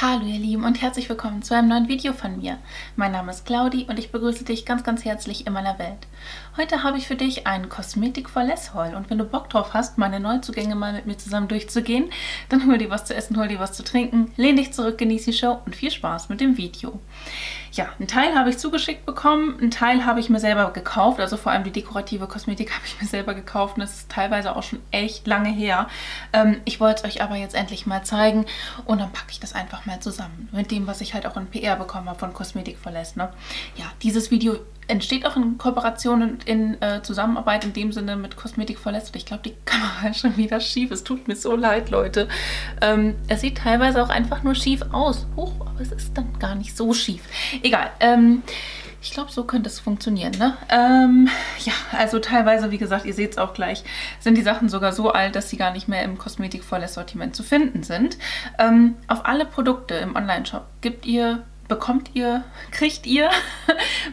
Hallo ihr Lieben und herzlich willkommen zu einem neuen Video von mir. Mein Name ist Claudi und ich begrüße dich ganz, ganz herzlich in meiner Welt. Heute habe ich für dich einen Kosmetik4Less Haul und wenn du Bock drauf hast, meine Neuzugänge mal mit mir zusammen durchzugehen, dann hol dir was zu essen, hol dir was zu trinken, lehn dich zurück, genieß die Show und viel Spaß mit dem Video. Ja, einen Teil habe ich zugeschickt bekommen, einen Teil habe ich mir selber gekauft, also vor allem die dekorative Kosmetik habe ich mir selber gekauft und das ist teilweise auch schon echt lange her. Ich wollte es euch aber jetzt endlich mal zeigen und dann packe ich das einfach mal zusammen mit dem, was ich halt auch in PR bekommen habe von Kosmetik4Less. Ne? Ja, dieses Video entsteht auch in Kooperation und in Zusammenarbeit in dem Sinne mit Kosmetik4Less. Ich glaube, die Kamera ist schon wieder schief. Es tut mir so leid, Leute. Es sieht teilweise auch einfach nur schief aus. Huch, aber es ist dann gar nicht so schief. Egal. Ich glaube, so könnte es funktionieren, ne? Ja, also teilweise, wie gesagt, ihr seht es auch gleich, sind die Sachen sogar so alt, dass sie gar nicht mehr im Kosmetik4Less-Sortiment zu finden sind. Auf alle Produkte im Online-Shop kriegt ihr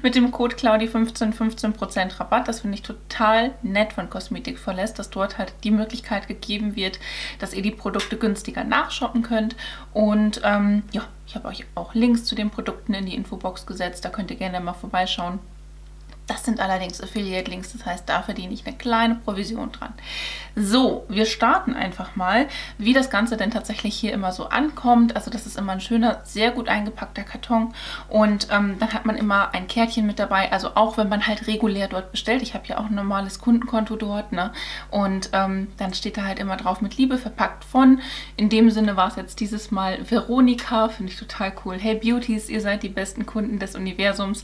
mit dem Code Claudi 15% Rabatt. Das finde ich total nett von Kosmetik4Less, dass dort halt die Möglichkeit gegeben wird, dass ihr die Produkte günstiger nachshoppen könnt. Und ja, ich habe euch auch Links zu den Produkten in die Infobox gesetzt, da könnt ihr gerne mal vorbeischauen. Das sind allerdings Affiliate-Links, das heißt, da verdiene ich eine kleine Provision dran. So, wir starten einfach mal, wie das Ganze denn tatsächlich hier immer so ankommt. Also das ist immer ein schöner, sehr gut eingepackter Karton und dann hat man immer ein Kärtchen mit dabei, also auch wenn man halt regulär dort bestellt. Ich habe ja auch ein normales Kundenkonto dort, ne? Und dann steht da halt immer drauf, mit Liebe verpackt von. In dem Sinne war es jetzt dieses Mal Veronika, finde ich total cool. Hey Beauties, ihr seid die besten Kunden des Universums.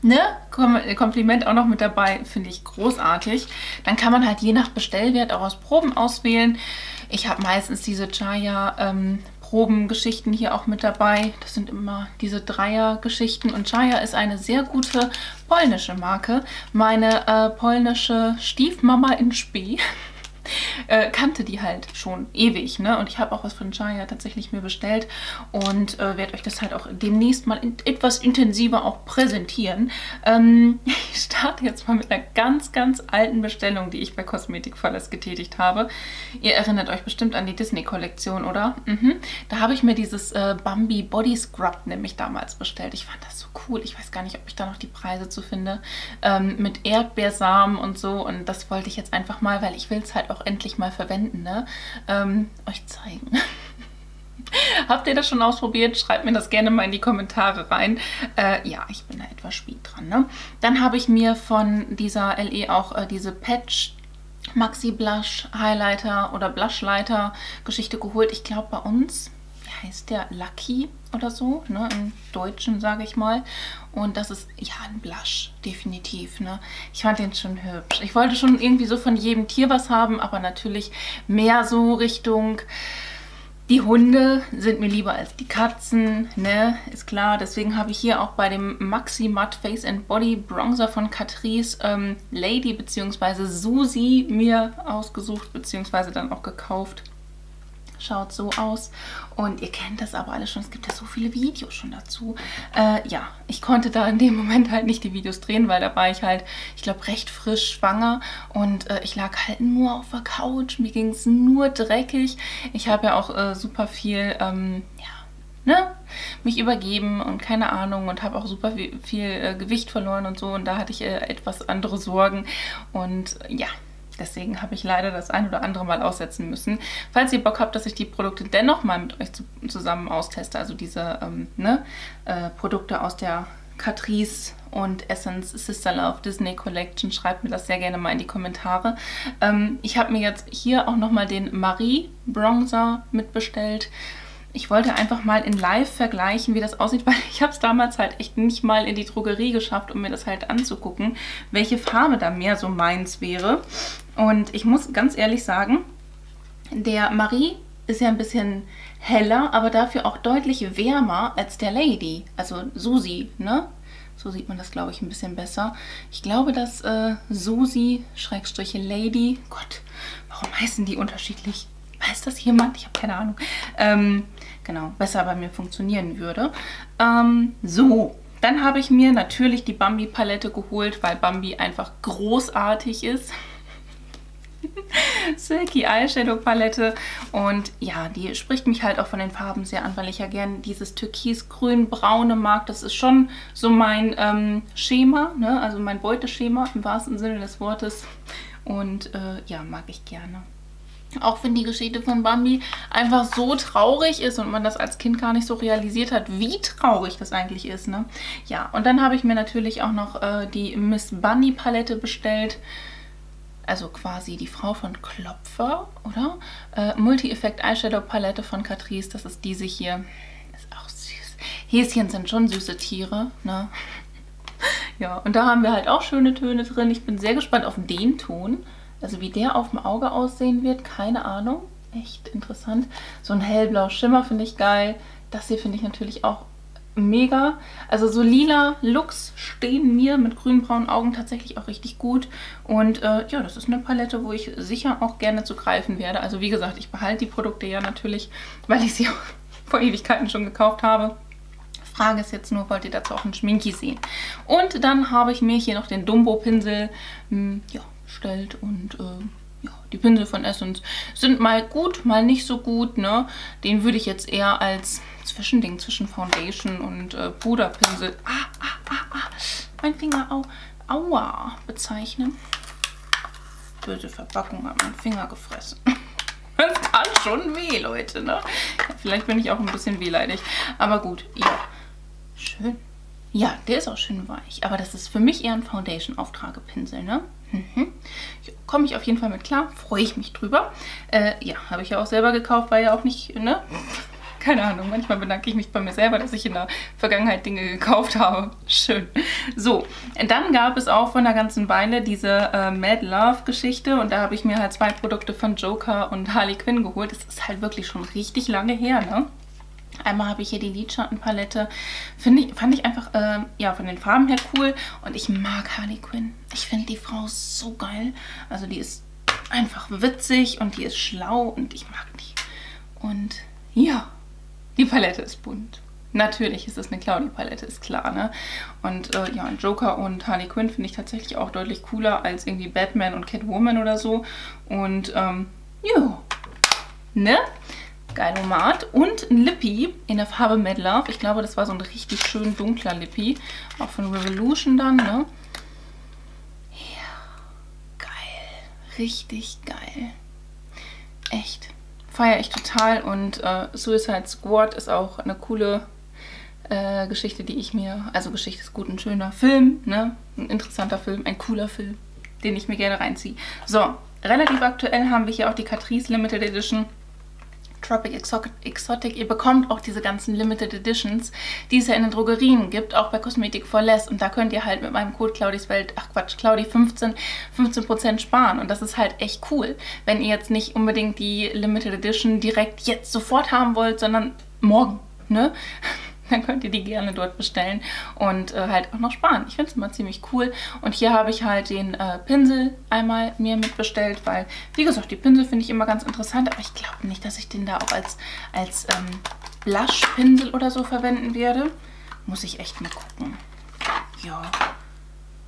Ne? Kompliment auch noch mit dabei, finde ich großartig. Dann kann man halt je nach Bestellwert auch aus Proben auswählen. Ich habe meistens diese Ziaja Probengeschichten hier auch mit dabei. Das sind immer diese Dreier-Geschichten. Und Ziaja ist eine sehr gute polnische Marke. Meine polnische Stiefmama in Spee kannte die halt schon ewig, ne? Und ich habe auch was von Ziaja tatsächlich mir bestellt und werde euch das halt auch demnächst mal etwas intensiver auch präsentieren. Ich starte jetzt mal mit einer ganz, ganz alten Bestellung, die ich bei Kosmetik4Less getätigt habe. Ihr erinnert euch bestimmt an die Disney-Kollektion, oder? Mhm. Da habe ich mir dieses Bambi Body Scrub nämlich damals bestellt. Ich fand das so cool. Ich weiß gar nicht, ob ich da noch die Preise zu finde. Mit Erdbeersamen und so. Und das wollte ich jetzt einfach mal, weil ich will es halt auch endlich mal verwenden, ne? Euch zeigen. Habt ihr das schon ausprobiert? Schreibt mir das gerne mal in die Kommentare rein. Ja, ich bin da etwas spät dran, ne? Dann habe ich mir von dieser LE auch diese Patch Maxi Blush Highlighter oder Blushlighter Geschichte geholt. Ich glaube bei uns, wie heißt der? Lucky oder so, ne? Im Deutschen, sage ich mal. Und das ist, ja, ein Blush, definitiv, ne? Ich fand den schon hübsch. Ich wollte schon irgendwie so von jedem Tier was haben, aber natürlich mehr so Richtung, die Hunde sind mir lieber als die Katzen, ne? Ist klar. Deswegen habe ich hier auch bei dem Maxi Matte Face and Body Bronzer von Catrice Lady bzw. Susi mir ausgesucht bzw. dann auch gekauft. Schaut so aus und ihr kennt das aber alle schon, es gibt ja so viele Videos schon dazu. Ja, ich konnte da in dem Moment halt nicht die Videos drehen, weil da war ich halt, ich glaube, recht frisch schwanger und ich lag halt nur auf der Couch, mir ging es nur dreckig. Ich habe ja auch super viel, ja, ne? Mich übergeben und keine Ahnung und habe auch super viel Gewicht verloren und so und da hatte ich etwas andere Sorgen und ja. Deswegen habe ich leider das ein oder andere Mal aussetzen müssen. Falls ihr Bock habt, dass ich die Produkte dennoch mal mit euch zusammen austeste, also diese Produkte aus der Catrice und Essence Sisterlove Disney Collection, schreibt mir das sehr gerne mal in die Kommentare. Ich habe mir jetzt hier auch nochmal den Marie Bronzer mitbestellt. Ich wollte einfach mal in live vergleichen, wie das aussieht, weil ich habe es damals halt echt nicht mal in die Drogerie geschafft, um mir das halt anzugucken, welche Farbe da mehr so meins wäre. Und ich muss ganz ehrlich sagen, der Marie ist ja ein bisschen heller, aber dafür auch deutlich wärmer als der Lady, also Susi, ne? So sieht man das, glaube ich, ein bisschen besser. Ich glaube, dass Susi, Schrägstriche Lady, Gott, warum heißen die unterschiedlich? Weiß das jemand? Ich habe keine Ahnung. Genau, besser bei mir funktionieren würde. So, dann habe ich mir natürlich die Bambi-Palette geholt, weil Bambi einfach großartig ist. Silky Eyeshadow Palette. Und ja, die spricht mich halt auch von den Farben sehr an, weil ich ja gerne dieses türkis-grün-braune mag. Das ist schon so mein Schema, ne? Also mein Beuteschema im wahrsten Sinne des Wortes. Und ja, mag ich gerne. Auch wenn die Geschichte von Bambi einfach so traurig ist und man das als Kind gar nicht so realisiert hat, wie traurig das eigentlich ist, ne? Ja, und dann habe ich mir natürlich auch noch die Miss Bunny Palette bestellt. Also quasi die Frau von Klopfer, oder? Multi-Effekt Eyeshadow Palette von Catrice. Das ist diese hier. Ist auch süß. Häschen sind schon süße Tiere, ne? Ja, und da haben wir halt auch schöne Töne drin. Ich bin sehr gespannt auf den Ton. Also wie der auf dem Auge aussehen wird, keine Ahnung. Echt interessant. So ein hellblauer Schimmer finde ich geil. Das hier finde ich natürlich auch mega. Also so lila Looks stehen mir mit grün-braunen Augen tatsächlich auch richtig gut. Und ja, das ist eine Palette, wo ich sicher auch gerne zu greifen werde. Also wie gesagt, ich behalte die Produkte ja natürlich, weil ich sie auch vor Ewigkeiten schon gekauft habe. Frage ist jetzt nur, wollt ihr dazu auch einen Schminki sehen? Und dann habe ich mir hier noch den Dumbo-Pinsel, ja, bestellt und ja, die Pinsel von Essence sind mal gut, mal nicht so gut, ne? Den würde ich jetzt eher als Zwischending zwischen Foundation und Puderpinsel, mein Finger, aua, bezeichnen. Böse Verpackung hat meinen Finger gefressen. Das kann schon weh, Leute, ne? Ja, vielleicht bin ich auch ein bisschen wehleidig, aber gut, ja, schön. Ja, der ist auch schön weich, aber das ist für mich eher ein Foundation-Auftragepinsel, ne? Mhm. Komme ich auf jeden Fall mit klar, freue ich mich drüber. Ja, habe ich ja auch selber gekauft, weil ja auch nicht, ne? Keine Ahnung, manchmal bedanke ich mich bei mir selber, dass ich in der Vergangenheit Dinge gekauft habe. Schön. So, dann gab es auch von der ganzen Weile diese Mad Love Geschichte und da habe ich mir halt 2 Produkte von Joker und Harley Quinn geholt. Das ist halt wirklich schon richtig lange her, ne? Einmal habe ich hier die Lidschattenpalette, fand ich einfach ja, von den Farben her cool und ich mag Harley Quinn. Ich finde die Frau so geil, also die ist einfach witzig und die ist schlau und ich mag die. Und ja, die Palette ist bunt. Natürlich ist es eine Claudi-Palette, ist klar, ne? Und ja, Joker und Harley Quinn finde ich tatsächlich auch deutlich cooler als irgendwie Batman und Catwoman oder so. Und ja, ne? Geilomat und ein Lippy in der Farbe Mad Love. Ich glaube, das war so ein richtig schön dunkler Lippy. Auch von Revolution dann, ne? Ja, geil. Richtig geil. Echt. Feiere ich total. Und Suicide Squad ist auch eine coole Geschichte, die ich mir... Also Geschichte ist gut, ein schöner Film, ne? Ein interessanter Film, ein cooler Film, den ich mir gerne reinziehe. So, relativ aktuell haben wir hier auch die Catrice Limited Edition Tropic Exotic. Ihr bekommt auch diese ganzen Limited Editions, die es ja in den Drogerien gibt, auch bei Kosmetik4Less. Und da könnt ihr halt mit meinem Code Claudis Welt, ach Quatsch, Claudi 15% sparen. Und das ist halt echt cool, wenn ihr jetzt nicht unbedingt die Limited Edition direkt jetzt sofort haben wollt, sondern morgen, ne? Dann könnt ihr die gerne dort bestellen und halt auch noch sparen. Ich finde es immer ziemlich cool. Und hier habe ich halt den Pinsel einmal mir mitbestellt, weil, wie gesagt, die Pinsel finde ich immer ganz interessant, aber ich glaube nicht, dass ich den da auch als Blush-Pinsel oder so verwenden werde. Muss ich echt mal gucken. Ja,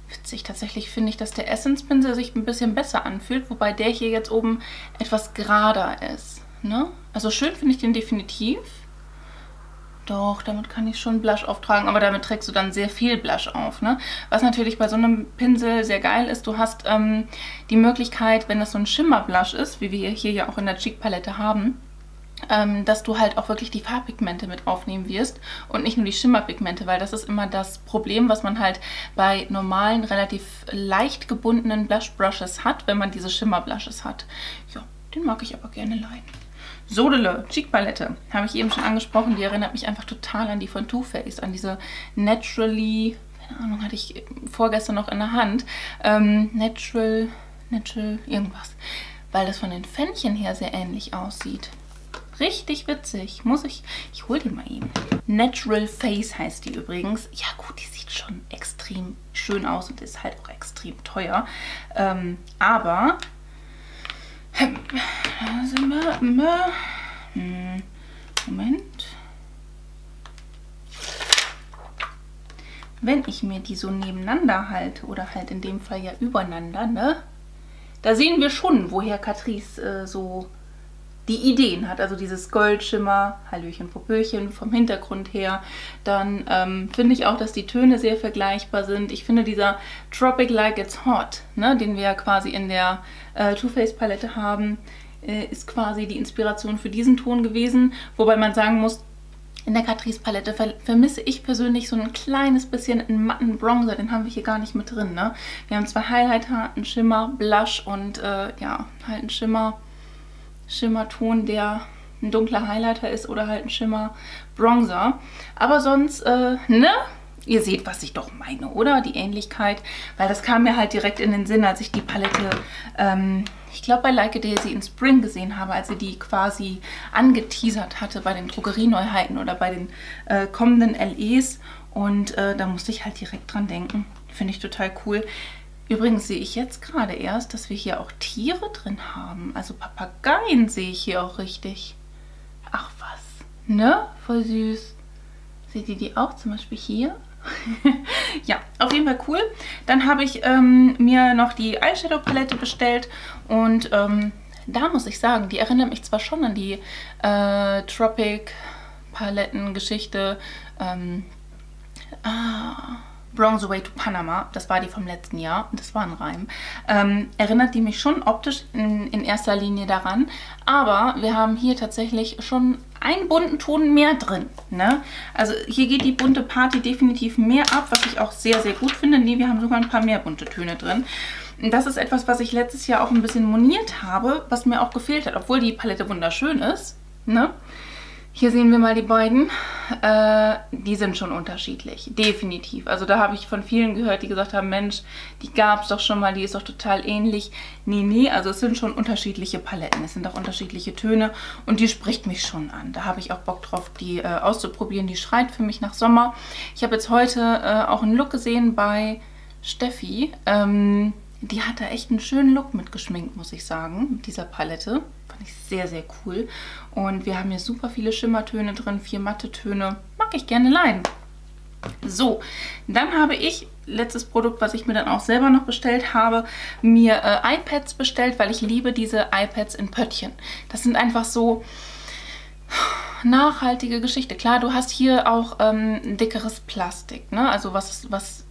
witzig. Tatsächlich finde ich, dass der Essence-Pinsel sich ein bisschen besser anfühlt, wobei der hier jetzt oben etwas gerader ist, ne? Also schön finde ich den definitiv. Doch, damit kann ich schon Blush auftragen, aber damit trägst du dann sehr viel Blush auf, ne? Was natürlich bei so einem Pinsel sehr geil ist, du hast die Möglichkeit, wenn das so ein Schimmerblush ist, wie wir hier ja auch in der Cheek-Palette haben, dass du halt auch wirklich die Farbpigmente mit aufnehmen wirst und nicht nur die Schimmerpigmente, weil das ist immer das Problem, was man halt bei normalen, relativ leicht gebundenen Blush-Brushes hat, wenn man diese Schimmerbrushes hat. Ja, den mag ich aber gerne leihen. Sodele Cheek-Palette, habe ich eben schon angesprochen, die erinnert mich einfach total an die von Too Faced, an diese Naturally, keine Ahnung, hatte ich vorgestern noch in der Hand, Natural, irgendwas, weil das von den Fännchen her sehr ähnlich aussieht. Richtig witzig, ich hole die mal eben. Natural Face heißt die übrigens. Ja gut, die sieht schon extrem schön aus und ist halt auch extrem teuer, aber... Da sind wir immer. Moment. Wenn ich mir die so nebeneinander halte, oder halt in dem Fall ja übereinander, ne? Da sehen wir schon, woher Catrice so die Ideen hat. Also dieses Goldschimmer, Hallöchen, Popöchen vom Hintergrund her. Dann finde ich auch, dass die Töne sehr vergleichbar sind. Ich finde dieser Tropic Like It's Hot, ne, den wir ja quasi in der Too Faced Palette haben, ist quasi die Inspiration für diesen Ton gewesen. Wobei man sagen muss, in der Catrice Palette vermisse ich persönlich so ein kleines bisschen einen matten Bronzer. Den haben wir hier gar nicht mit drin, ne? Wir haben zwar Highlighter, einen Schimmer, Blush und ja, halt einen Schimmerton, der ein dunkler Highlighter ist oder halt ein Schimmer-Bronzer. Aber sonst, ne? Ihr seht, was ich doch meine, oder? Die Ähnlichkeit, weil das kam mir halt direkt in den Sinn, als ich die Palette, ich glaube bei Like a Daisy in Spring gesehen habe, als sie die quasi angeteasert hatte bei den Drogerieneuheiten oder bei den kommenden LEs. Und da musste ich halt direkt dran denken. Finde ich total cool. Übrigens sehe ich jetzt gerade erst, dass wir hier auch Tiere drin haben. Also Papageien sehe ich hier auch richtig. Ach was, ne? Voll süß. Seht ihr die auch zum Beispiel hier? Ja, auf jeden Fall cool. Dann habe ich mir noch die Eyeshadow-Palette bestellt und da muss ich sagen, die erinnert mich zwar schon an die Tropic-Paletten-Geschichte Bronze Away to Panama, das war die vom letzten Jahr und das war ein Reim. Erinnert die mich schon optisch in erster Linie daran, aber wir haben hier tatsächlich schon einen bunten Ton mehr drin, ne? Also hier geht die bunte Party definitiv mehr ab, was ich auch sehr, sehr gut finde. Ne, wir haben sogar ein paar mehr bunte Töne drin. Das ist etwas, was ich letztes Jahr auch ein bisschen moniert habe, was mir auch gefehlt hat, obwohl die Palette wunderschön ist, ne? Hier sehen wir mal die beiden. Die sind schon unterschiedlich, definitiv. Also da habe ich von vielen gehört, die gesagt haben, Mensch, die gab es doch schon mal, die ist doch total ähnlich. Nee, nee, also es sind schon unterschiedliche Paletten, es sind auch unterschiedliche Töne und die spricht mich schon an. Da habe ich auch Bock drauf, die auszuprobieren, die schreit für mich nach Sommer. Ich habe jetzt heute auch einen Look gesehen bei Steffi. Die hat da echt einen schönen Look mitgeschminkt, muss ich sagen, mit dieser Palette. Fand ich sehr, sehr cool. Und wir haben hier super viele Schimmertöne drin, 4 matte Töne. Mag ich gerne leiden. So, dann habe ich, letztes Produkt, was ich mir dann auch selber noch bestellt habe, mir iPads bestellt, weil ich liebe diese iPads in Pöttchen. Das sind einfach so nachhaltige Geschichte. Klar, du hast hier auch dickeres Plastik, ne? Also was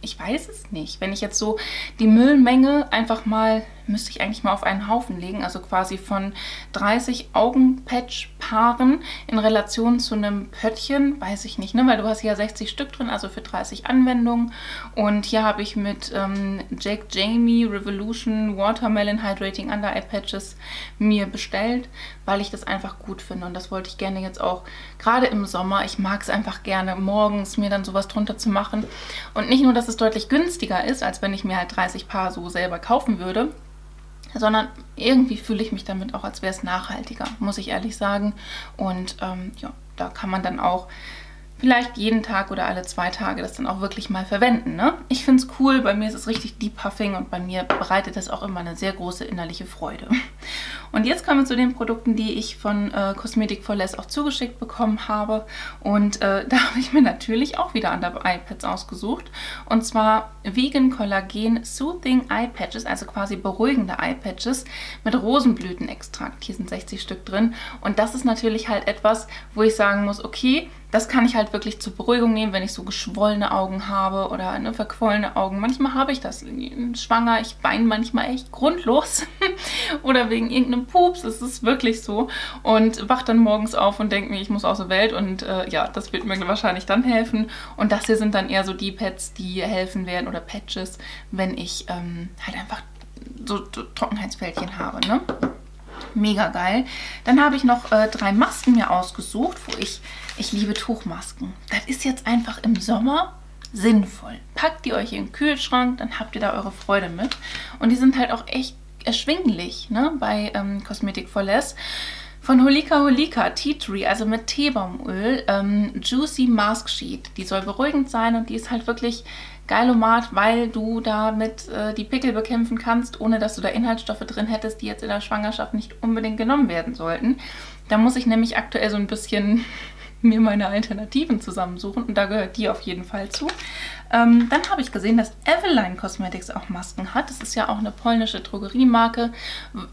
ich weiß es nicht. Wenn ich jetzt so die Müllmenge einfach mal, müsste ich eigentlich mal auf einen Haufen legen, also quasi von 30 Augenpatch-Paaren in Relation zu einem Pöttchen, weiß ich nicht, ne? Weil du hast ja 60 Stück drin, also für 30 Anwendungen. Und hier habe ich mit Jack Jamie Revolution Watermelon Hydrating Under Eye Patches mir bestellt, weil ich das einfach gut finde. Und das wollte ich gerne jetzt auch, gerade im Sommer, ich mag es einfach gerne, morgens mir dann sowas drunter zu machen. Und nicht nur, dass es deutlich günstiger ist, als wenn ich mir halt 30 Paar so selber kaufen würde, sondern irgendwie fühle ich mich damit auch, als wäre es nachhaltiger, muss ich ehrlich sagen. Und ja, da kann man dann auch vielleicht jeden Tag oder alle 2 Tage das dann auch wirklich mal verwenden, ne? Ich finde es cool, bei mir ist es richtig Deep Puffing und bei mir bereitet das auch immer eine sehr große innerliche Freude. Und jetzt kommen wir zu den Produkten, die ich von Kosmetik4Less auch zugeschickt bekommen habe. Und da habe ich mir natürlich auch wieder andere Eye-Pads ausgesucht. Und zwar Vegan Kollagen Soothing Eye Patches, also quasi beruhigende Eye Patches mit Rosenblütenextrakt. Hier sind 60 Stück drin. Und das ist natürlich halt etwas, wo ich sagen muss, okay, das kann ich halt wirklich zur Beruhigung nehmen, wenn ich so geschwollene Augen habe oder eine verquollene Augen. Manchmal habe ich das schwanger, ich weine manchmal echt grundlos oder wegen irgendeinem Pups, es ist wirklich so. Und wach dann morgens auf und denke mir, ich muss aus der Welt und ja, das wird mir wahrscheinlich dann helfen. Und das hier sind dann eher so die Pads, die helfen werden oder Patches, wenn ich halt einfach so Trockenheitsfältchen habe, ne? Mega geil. Dann habe ich noch 3 Masken mir ausgesucht, wo ich liebe Tuchmasken. Das ist jetzt einfach im Sommer sinnvoll. Packt die euch in den Kühlschrank, dann habt ihr da eure Freude mit. Und die sind halt auch echt erschwinglich, ne? Bei Kosmetik4Less. Von Holika Holika, Tea Tree, also mit Teebaumöl, Juicy Mask Sheet. Die soll beruhigend sein und die ist halt wirklich geilomat, weil du damit die Pickel bekämpfen kannst, ohne dass du da Inhaltsstoffe drin hättest, die jetzt in der Schwangerschaft nicht unbedingt genommen werden sollten. Da muss ich nämlich aktuell so ein bisschen mir meine Alternativen zusammensuchen und da gehört die auf jeden Fall zu. Dann habe ich gesehen, dass Eveline Cosmetics auch Masken hat. Das ist ja auch eine polnische Drogeriemarke,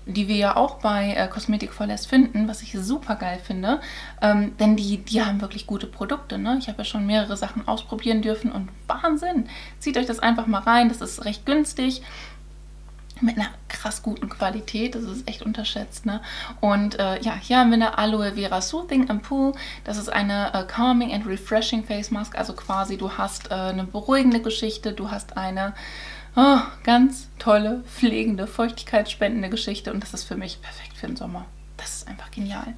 die wir ja auch bei Kosmetik4Less finden, was ich super geil finde. Denn die haben wirklich gute Produkte. Ne? Ich habe ja schon mehrere Sachen ausprobieren dürfen und Wahnsinn! Zieht euch das einfach mal rein, das ist recht günstig. Mit einer krass guten Qualität, das ist echt unterschätzt, ne? Und ja, hier haben wir eine Aloe Vera Soothing Ampoule. Das ist eine Calming and Refreshing Face Mask, also quasi du hast eine beruhigende Geschichte, du hast eine ganz tolle, pflegende, feuchtigkeitsspendende Geschichte und das ist für mich perfekt für den Sommer. Das ist einfach genial.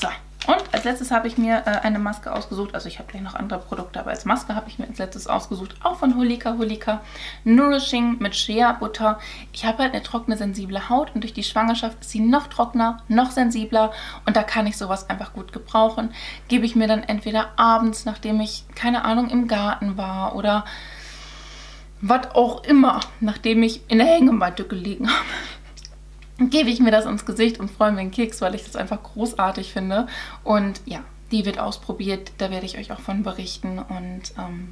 So, und als letztes habe ich mir eine Maske ausgesucht. Also ich habe gleich noch andere Produkte, aber als Maske habe ich mir als letztes ausgesucht. Auch von Holika Holika. Nourishing mit Shea Butter. Ich habe halt eine trockene, sensible Haut und durch die Schwangerschaft ist sie noch trockener, noch sensibler. Und da kann ich sowas einfach gut gebrauchen. Gebe ich mir dann entweder abends, nachdem ich, keine Ahnung, im Garten war oder was auch immer, nachdem ich in der Hängematte gelegen habe. Gebe ich mir das ins Gesicht und freue mich einen Keks, weil ich das einfach großartig finde. Und ja, die wird ausprobiert, da werde ich euch auch von berichten und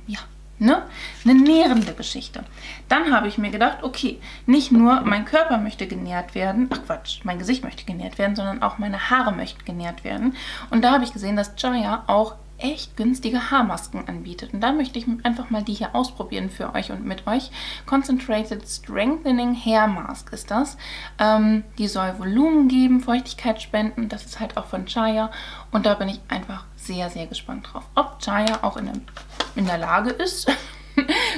ja, ne? Eine nährende Geschichte. Dann habe ich mir gedacht, okay, nicht nur mein Körper möchte genährt werden, ach Quatsch, mein Gesicht möchte genährt werden, sondern auch meine Haare möchten genährt werden. Und da habe ich gesehen, dass Ziaja auch echt günstige Haarmasken anbietet. Und da möchte ich einfach mal die hier ausprobieren für euch und mit euch. Concentrated Strengthening Hair Mask ist das. Die soll Volumen geben, Feuchtigkeit spenden. Das ist halt auch von Ziaja. Und da bin ich einfach sehr, sehr gespannt drauf. Ob Ziaja auch in der Lage ist,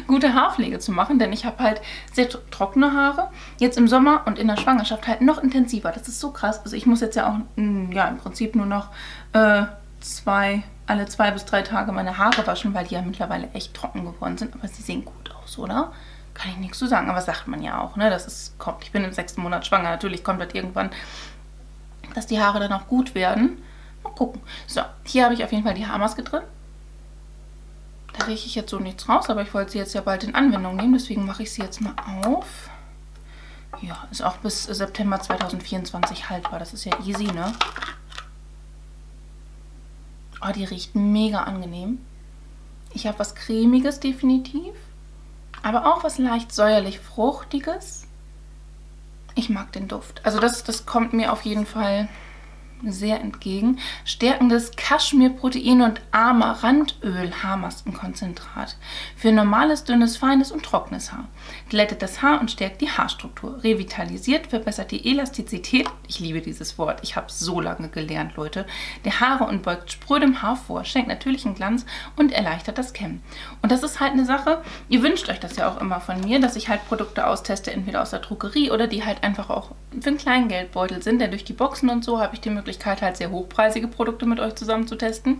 gute Haarpflege zu machen, denn ich habe halt sehr trockene Haare, jetzt im Sommer und in der Schwangerschaft halt noch intensiver. Das ist so krass. Also ich muss jetzt ja auch, ja im Prinzip nur noch alle 2 bis 3 Tage meine Haare waschen, weil die ja mittlerweile echt trocken geworden sind. Aber sie sehen gut aus, oder? Kann ich nichts zu sagen, aber sagt man ja auch, ne? Das ist, kommt. Ich bin im 6. Monat schwanger. Natürlich kommt das irgendwann, dass die Haare dann auch gut werden. Mal gucken. So, hier habe ich auf jeden Fall die Haarmaske drin. Da rieche ich jetzt so nichts raus, aber ich wollte sie jetzt ja bald in Anwendung nehmen. Deswegen mache ich sie jetzt mal auf. Ja, ist auch bis September 2024 haltbar. Das ist ja easy, ne? Oh, die riecht mega angenehm. Ich habe was Cremiges definitiv, aber auch was leicht säuerlich-fruchtiges. Ich mag den Duft. Also das kommt mir auf jeden Fall sehr entgegen. Stärkendes Kaschmir-Protein und Amaranthöl-Haarmaskenkonzentrat. Für normales, dünnes, feines und trockenes Haar. Glättet das Haar und stärkt die Haarstruktur. Revitalisiert, verbessert die Elastizität. Ich liebe dieses Wort. Ich habe so lange gelernt, Leute. Der Haare und beugt sprödem Haar vor. Schenkt natürlichen Glanz und erleichtert das Kämmen. Und das ist halt eine Sache, ihr wünscht euch das ja auch immer von mir, dass ich halt Produkte austeste, entweder aus der Drogerie oder die halt einfach auch für einen kleinen Geldbeutel sind. Denn durch die Boxen und so habe ich die Möglichkeit, halt sehr hochpreisige Produkte mit euch zusammen zu testen.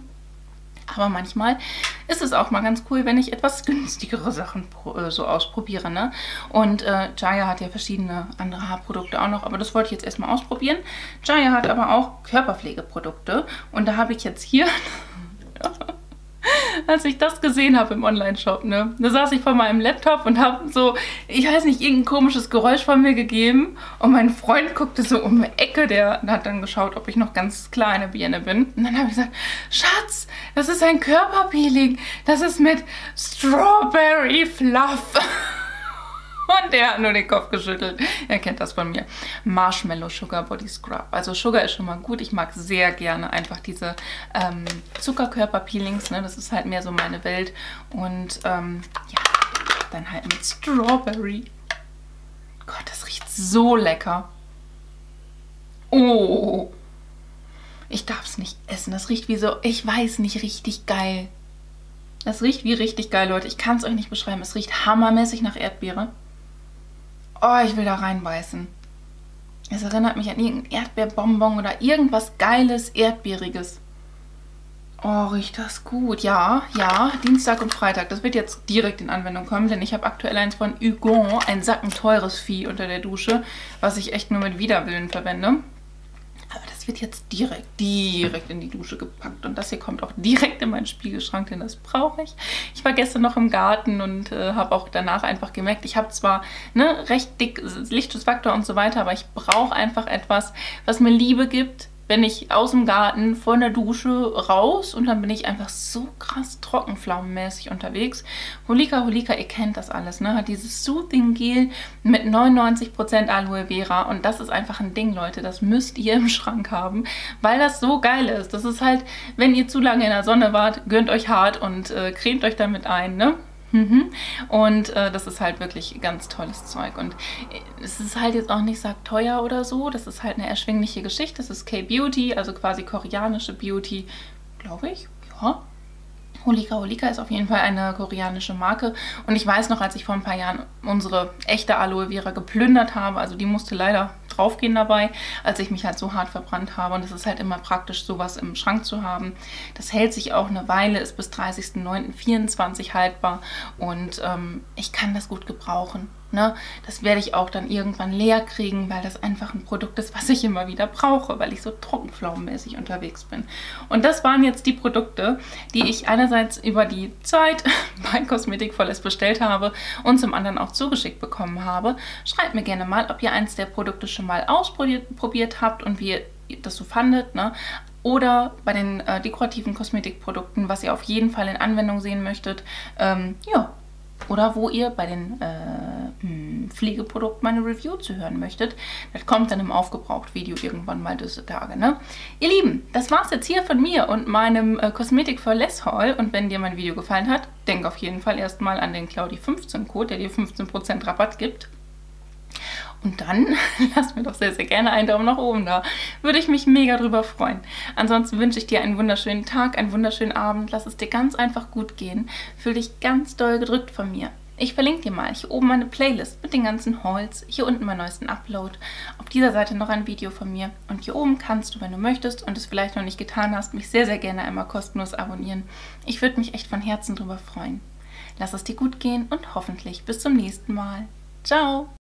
Aber manchmal ist es auch mal ganz cool, wenn ich etwas günstigere Sachen so ausprobiere, ne? Und Ziaja hat ja verschiedene andere Haarprodukte auch noch, aber das wollte ich jetzt erstmal ausprobieren. Ziaja hat aber auch Körperpflegeprodukte und da habe ich jetzt hier, als ich das gesehen habe im Online-Shop, ne? Da saß ich vor meinem Laptop und habe so, ich weiß nicht, irgendein komisches Geräusch von mir gegeben. Und mein Freund guckte so um die Ecke, der hat dann geschaut, ob ich noch ganz kleine Birne bin. Und dann habe ich gesagt, Schatz, das ist ein Körperpeeling. Das ist mit Strawberry Fluff. Und der hat nur den Kopf geschüttelt. Er kennt das von mir. Marshmallow Sugar Body Scrub. Also Sugar ist schon mal gut. Ich mag sehr gerne einfach diese Zuckerkörper-Peelings. Ne? Das ist halt mehr so meine Welt. Und ja, dann halt mit Strawberry. Gott, das riecht so lecker. Oh, ich darf es nicht essen. Das riecht wie so, ich weiß nicht, richtig geil. Das riecht wie richtig geil, Leute. Ich kann es euch nicht beschreiben. Es riecht hammermäßig nach Erdbeere. Oh, ich will da reinbeißen. Es erinnert mich an irgendein Erdbeerbonbon oder irgendwas Geiles, Erdbeeriges. Oh, riecht das gut. Ja, ja, Dienstag und Freitag. Das wird jetzt direkt in Anwendung kommen, denn ich habe aktuell eins von Hugon, ein sackenteures Vieh unter der Dusche, was ich echt nur mit Widerwillen verwende. Aber das wird jetzt direkt in die Dusche gepackt. Und das hier kommt auch direkt in meinen Spiegelschrank, denn das brauche ich. Ich war gestern noch im Garten und habe auch danach einfach gemerkt, ich habe zwar recht dick Lichtschutzfaktor und so weiter, aber ich brauche einfach etwas, was mir Liebe gibt, bin ich aus dem Garten, von der Dusche raus und dann bin ich einfach so krass trockenpflaumenmäßig unterwegs. Holika Holika, ihr kennt das alles, ne? Hat dieses Soothing Gel mit 99% Aloe Vera und das ist einfach ein Ding, Leute. Das müsst ihr im Schrank haben, weil das so geil ist. Das ist halt, wenn ihr zu lange in der Sonne wart, gönnt euch hart und cremt euch damit ein, ne? Und das ist halt wirklich ganz tolles Zeug. Und es ist halt jetzt auch nicht teuer oder so. Das ist halt eine erschwingliche Geschichte. Das ist K-Beauty, also quasi koreanische Beauty, glaube ich. Ja. Holika Holika ist auf jeden Fall eine koreanische Marke. Und ich weiß noch, als ich vor ein paar Jahren unsere echte Aloe Vera geplündert habe, also die musste leider draufgehen dabei, als ich mich halt so hart verbrannt habe. Und es ist halt immer praktisch, sowas im Schrank zu haben. Das hält sich auch eine Weile, ist bis 30.09.24 haltbar und ich kann das gut gebrauchen. Ne? Das werde ich auch dann irgendwann leer kriegen, weil das einfach ein Produkt ist, was ich immer wieder brauche, weil ich so trockenpflaumenmäßig unterwegs bin. Und das waren jetzt die Produkte, die ich einerseits über die Zeit bei Kosmetik4Less bestellt habe und zum anderen auch zugeschickt bekommen habe. Schreibt mir gerne mal, ob ihr eins der Produkte schon mal ausprobiert habt und wie ihr das so fandet, ne? Oder bei den dekorativen Kosmetikprodukten, was ihr auf jeden Fall in Anwendung sehen möchtet. Ja. Oder wo ihr bei den Pflegeprodukten meine Review zu hören möchtet. Das kommt dann im Aufgebraucht-Video irgendwann mal diese Tage, ne? Ihr Lieben, das war's jetzt hier von mir und meinem Kosmetik4Less-Haul. Und wenn dir mein Video gefallen hat, denk auf jeden Fall erstmal an den Claudi15-Code, der dir 15% Rabatt gibt. Und dann lass mir doch sehr, sehr gerne einen Daumen nach oben da. Würde ich mich mega drüber freuen. Ansonsten wünsche ich dir einen wunderschönen Tag, einen wunderschönen Abend. Lass es dir ganz einfach gut gehen. Fühl dich ganz doll gedrückt von mir. Ich verlinke dir mal hier oben meine Playlist mit den ganzen Hauls. Hier unten meinen neuesten Upload. Auf dieser Seite noch ein Video von mir. Und hier oben kannst du, wenn du möchtest und es vielleicht noch nicht getan hast, mich sehr, sehr gerne einmal kostenlos abonnieren. Ich würde mich echt von Herzen drüber freuen. Lass es dir gut gehen und hoffentlich bis zum nächsten Mal. Ciao!